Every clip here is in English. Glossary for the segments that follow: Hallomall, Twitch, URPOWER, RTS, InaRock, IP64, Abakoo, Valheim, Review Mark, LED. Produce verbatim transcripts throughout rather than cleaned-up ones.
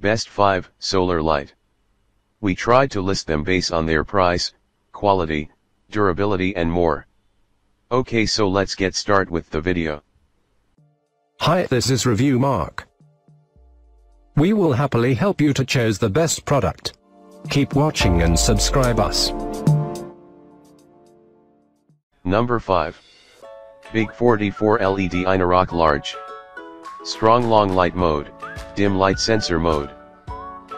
Best five, Solar Light. We tried to list them based on their price, quality, durability and more. Okay, so let's get started with the video. Hi, this is Review Mark. We will happily help you to choose the best product. Keep watching and subscribe us. Number five. Big forty-four L E D InaRock Large. Strong long light mode, dim light sensor mode.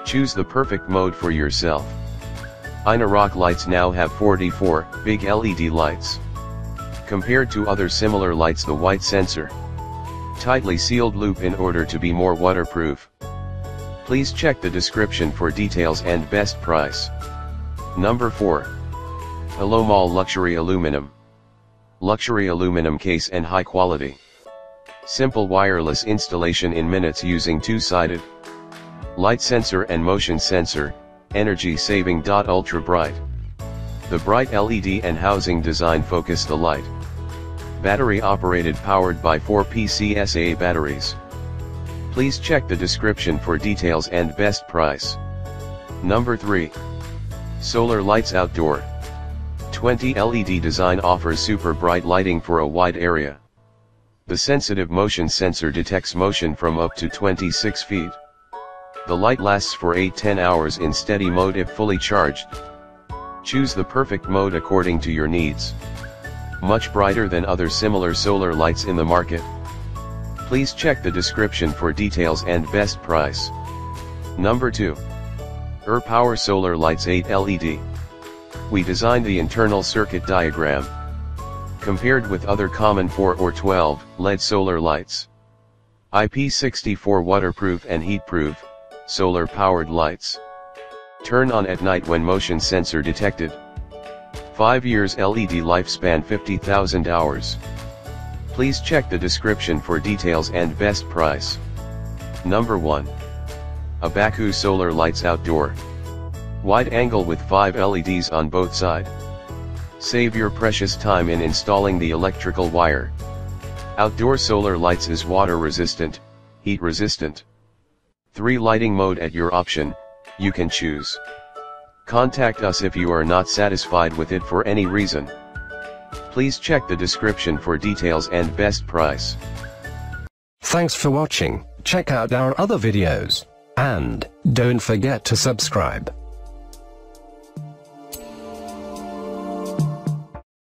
Choose the perfect mode for yourself. InaRock lights now have forty-four big L E D lights. Compared to other similar lights, the white sensor. Tightly sealed loop in order to be more waterproof. Please check the description for details and best price. Number four. Hallomall Luxury Aluminum. Luxury aluminum case and high quality. Simple wireless installation in minutes using two-sided light sensor and motion sensor, energy saving. Ultra bright. The bright L E D and housing design focus the light. Battery operated, powered by four P C S A batteries. Please check the description for details and best price. Number three. Solar Lights Outdoor. twenty L E D design offers super bright lighting for a wide area. The sensitive motion sensor detects motion from up to twenty-six feet. The light lasts for eight to ten hours in steady mode if fully charged. Choose the perfect mode according to your needs. Much brighter than other similar solar lights in the market. Please check the description for details and best price. Number two. URPOWER Solar Lights eight L E D. We designed the internal circuit diagram. Compared with other common four or twelve L E D solar lights. I P sixty-four waterproof and heatproof, solar powered lights. Turn on at night when motion sensor detected. five years L E D lifespan, fifty thousand hours. Please check the description for details and best price. Number one. Abakoo Solar Lights Outdoor. Wide angle with five L E Ds on both sides. Save your precious time in installing the electrical wire. Outdoor solar lights is water resistant, heat resistant. three Lighting mode at your option, you can choose. Contact us if you are not satisfied with it for any reason. Please check the description for details and best price. Thanks for watching. Check out our other videos. And don't forget to subscribe.